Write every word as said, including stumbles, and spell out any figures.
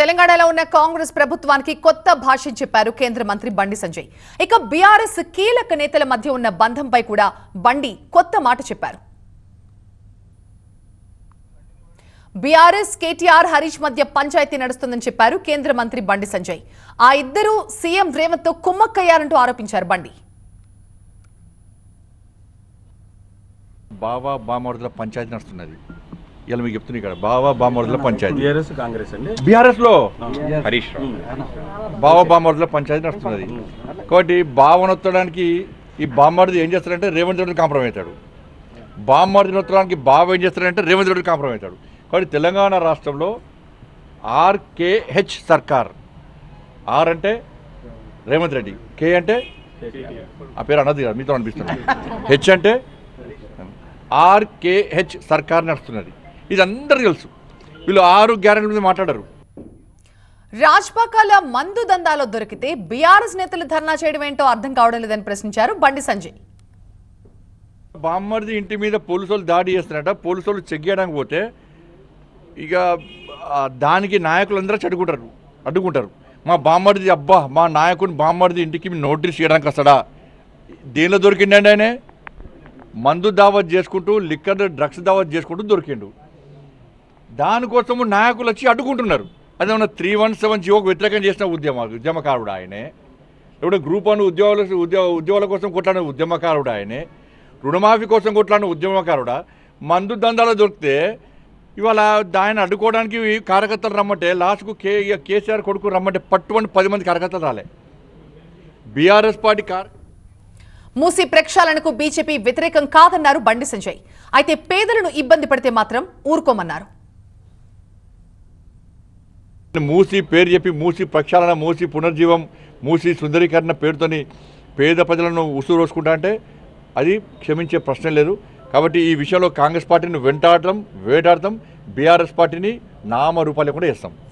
తెలంగాణలో ఉన్న కాంగ్రెస్ ప్రభుత్వానికి కొత్త భాష చెప్పారు కేంద్ర మంత్రి బండి సంజయ్। ఇక బీఆర్ఎస్ కీలక నేతల మధ్య ఉన్న బంధంపై కూడా బండి కొత్త మాట చెప్పారు। బీఆర్ఎస్ కేటీఆర్ హరీష్ మధ్య పంచాయతీ నడుస్తుందని చెప్పారు కేంద్ర మంత్రి బండి సంజయ్। ఆ ఇద్దరు సీఎం రేవంత్ తో కుమ్మక్కయ్యారంటూ ఆరోపించారు బండి। బావా బామర్దల పంచాయతీ నడుస్తున్నది। ఇలా మీకు చెప్తున్నా ఇక్కడ బావా బామర్దల పంచాయతీ బీఆర్ఎస్ కాంగ్రెస్ అండి। బీఆర్ఎస్ లో హరీష్ రావు బావా బామర్దల పంచాయతీ నడుస్తున్నది కాబట్టి బావనొత్తడానికి ఈ బామర్ది ఏం చేస్తారంటే రేవంత్ రెడ్డి కాంప్రమైజ్ అవుతాడు। బామర్దినొత్తడానికి బావ ఏం చేస్తారంటే రేవంత్ రెడ్డి కాంప్రమైజ్ అవుతాడు। కాబట్టి తెలంగాణ రాష్ట్రంలో ఆర్కేహెచ్ సర్కార్, ఆర్ అంటే రేవంత్ రెడ్డి, కే అంటే ఆ పేరు అన్నది కదా మీతో అనిపిస్తుంది, హెచ్ అంటే ఆర్కేహెచ్ సర్కార్ నడుస్తున్నది। రాజపాకాల మందు దందాలో దొరికితే బీఆర్ఎస్ నేతలు ధర్నా చేయడం ఏంటో అర్థం కావడం లేదని ప్రశ్నించారు బండి సంజయ్। బామ్మర్ది ఇంటి మీద పోలీసులు దాడి చేస్తున్నట, పోలీసులు చెక్ చేయడానికి పోతే ఇక దానికి నాయకులందరూ చెడుకుంటారు అడ్డుకుంటారు। మా బామ్మర్ది అబ్బా మా నాయకుని బామ్మర్ది ఇంటికి నోటీస్ చేయడానికి వస్తాడా, దేనిలో దొరికిండండి ఆయన? మందు దావత్ చేసుకుంటూ లిక్కర్ డ్రగ్స్ దావత్ చేసుకుంటూ దొరికిండు। దానికోసము నాయకులు వచ్చి అడ్డుకుంటున్నారు। అదేమన్నా త్రీ వన్ సెవెన్ జీవోకు వ్యతిరేకం చేసిన ఉద్యమ ఉద్యమకారుడు ఆయనే, లేకపోతే గ్రూప్ వన్ ఉద్యోగుల ఉద్యోగ ఉద్యోగుల కోసం కొట్లాడిన ఉద్యమకారుడు ఆయనే, రుణమాఫీ కోసం కొట్లాడిన ఉద్యమకారుడా? మందు దందాలో దొరికితే ఇవాళ ఆయన అడ్డుకోవడానికి కార్యకర్తలు రమ్మంటే లాస్ట్కు కే కేసీఆర్ కొడుకు రమ్మంటే పట్టుబడి పది మంది కార్యకర్తలు రాలే బీఆర్ఎస్ పార్టీ కార్। మూసీ ప్రక్షాళనకు బీజేపీ వ్యతిరేకం కాదన్నారు బండి సంజయ్। అయితే పేదలను ఇబ్బంది పడితే మాత్రం ఊరుకోమన్నారు। మూసీ పేరు చెప్పి మూసీ ప్రక్షాళన, మూసీ పునర్జీవం, మూసీ సుందరీకరణ పేరుతోని పేద ప్రజలను ఉసురు రోసుకుంటా అంటే అది క్షమించే ప్రశ్న లేదు। కాబట్టి ఈ విషయంలో కాంగ్రెస్ పార్టీని వెంటాడటం వేటాడటం, బీఆర్ఎస్ పార్టీని నామరూపాలు కూడా చేస్తాం।